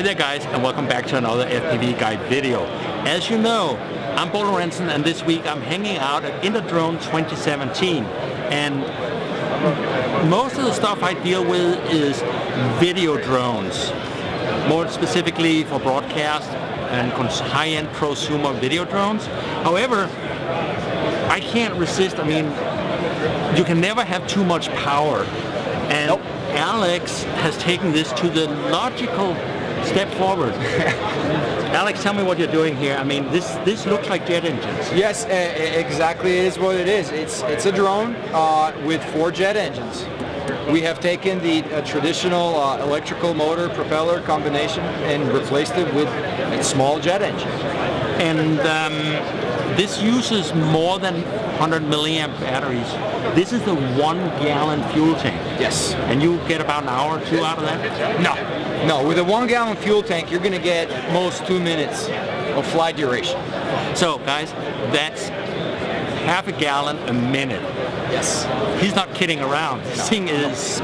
Hey there guys, and welcome back to another FPV guide video. As you know, I'm Bo Lorentzen, and this week I'm hanging out at InterDrone 2017. And most of the stuff I deal with is video drones. More specifically for broadcast and high-end prosumer video drones. However, I can't resist, you can never have too much power. And nope. Alex has taken this to the logical step forward. Alex, tell me what you're doing here. I mean, this looks like jet engines. Yes, exactly. It is what it is. It's a drone with four jet engines. We have taken the traditional electrical motor propeller combination and replaced it with a small jet engine. And this uses more than 100 milliamp batteries. This is the 1 gallon fuel tank. Yes. And you get about an hour or two out of that? No. With a 1 gallon fuel tank, you're going to get at most 2 minutes of flight duration. So guys, that's half a gallon a minute. Yes. He's not kidding around. This thing is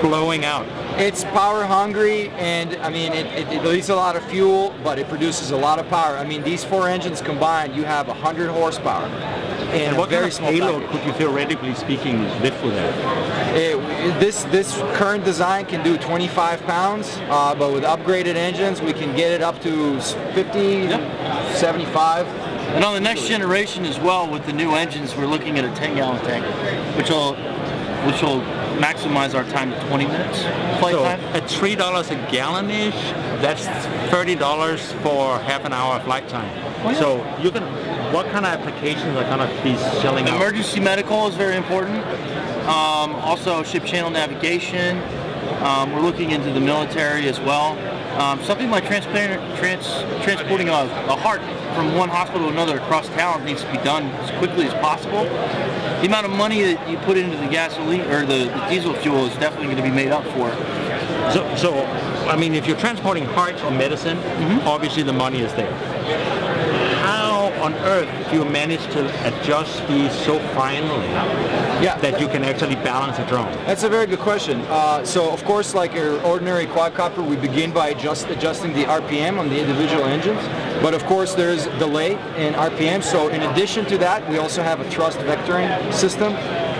blowing out. It's power hungry, and I mean, it leaves a lot of fuel, but it produces a lot of power. I mean, these four engines combined, you have 100 horsepower. And what kind of payload could you theoretically speaking lift with that? This current design can do 25 pounds, but with upgraded engines, we can get it up to 50, 75. And on the next generation as well, with the new engines, we're looking at a 10-gallon tank, which will maximize our time to 20 minutes flight time. At $3 a gallon-ish, that's $30 for half an hour of flight time. Oh, yeah. So you can, what kind of applications are going to be selling out? Emergency medical is very important. Also ship channel navigation. We're looking into the military as well. Something like transporting a heart from one hospital to another across town needs to be done as quickly as possible. The amount of money that you put into the gasoline or the diesel fuel is definitely going to be made up for. So I mean, if you're transporting hearts or medicine, obviously the money is there. How on earth do you manage to adjust these so finely that you can actually balance a drone? That's a very good question. So of course, like an ordinary quadcopter, we begin by just adjusting the RPM on the individual engines. But of course, there's delay in RPM, so in addition to that, we also have a thrust vectoring system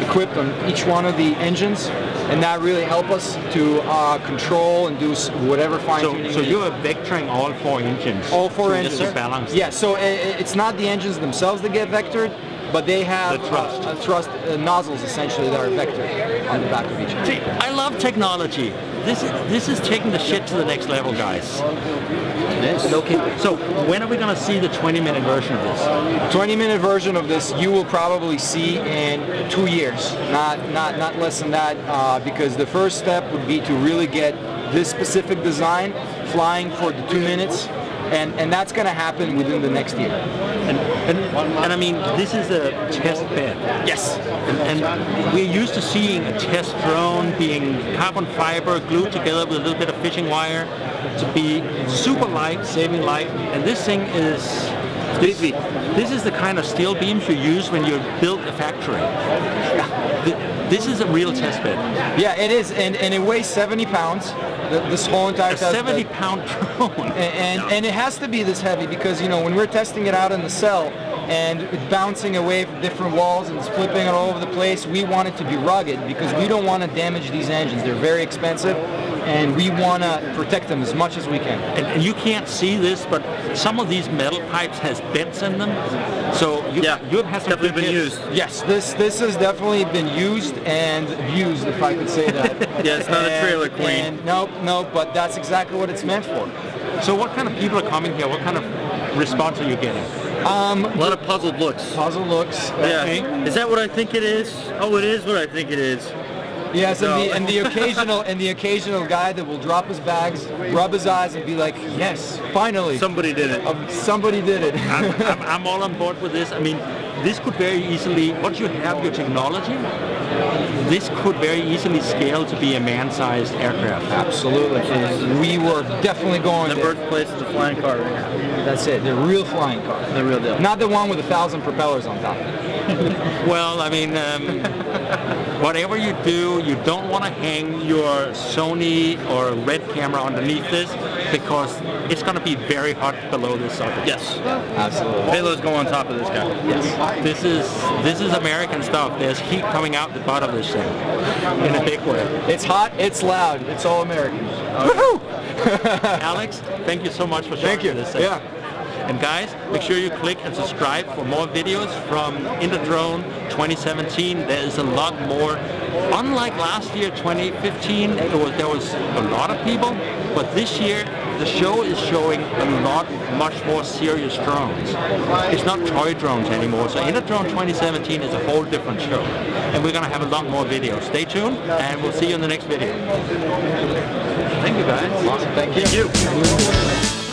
equipped on each one of the engines, and that really helps us to control and do whatever fine-tuning. So you are vectoring all four engines? All four engines. Just to balance. Yeah, so it's not the engines themselves that get vectored, but they have the thrust nozzles essentially that are vectored on the back of each other. See, I love technology. This is taking the shit to the next level, guys. Okay. So when are we going to see the 20-minute version of this? 20-minute version of this you will probably see in 2 years, not less than that, because the first step would be to really get this specific design flying for the 2 minutes. And that's going to happen within the next year. And I mean, this is a test bed. Yes. And we're used to seeing a test drone being carbon fiber glued together with a little bit of fishing wire to be super light, saving light. And this thing is... This is the kind of steel beams you use when you build a factory. This is a real test bed. Yeah, it is, and it weighs 70 pounds, this whole entire test bed. A 70-pound drone. And it has to be this heavy because, you know, when we're testing it out in the cell, and it's bouncing away from different walls and it's flipping all over the place, we want it to be rugged because we don't want to damage these engines. They're very expensive, and we want to protect them as much as we can. And you can't see this, but some of these metal pipes has bends in them, so you have definitely been used. Yes, this has definitely been used and abused, if I could say that. Yeah, it's not a trailer queen. No, but that's exactly what it's meant for. So what kind of people are coming here? What kind of response are you getting? A lot of puzzled looks. Puzzled looks. Okay. Yeah. Is that what I think it is? Oh, it is what I think it is. Yes, so. and the occasional guy that will drop his bags, rub his eyes, and be like, "Yes, finally, somebody did it." Somebody did it. I'm all on board with this. I mean, this could very easily. Once you have your technology, this could very easily scale to be a man-sized aircraft. Absolutely. We were definitely going to the birthplace of the flying car right now. That's it. The real flying car. The real deal. Not the one with 1,000 propellers on top of it. Well, I mean, whatever you do, you don't want to hang your Sony or Red camera underneath this. because it's going to be very hot below this surface. Yes, absolutely. Payloads go on top of this guy. Yes. This is American stuff. There's heat coming out the bottom of this thing in a big way. It's hot. It's loud. It's all American. Woohoo! Alex, thank you so much for showing us this thing. Yeah. And guys, make sure you click and subscribe for more videos from InterDrone 2017. There is a lot more. Unlike last year, 2015, there was a lot of people, but this year the show is showing a lot, much more serious drones. It's not toy drones anymore. So InterDrone 2017 is a whole different show, and we're going to have a lot more videos. Stay tuned, and we'll see you in the next video. Thank you, guys. Awesome. Thank you.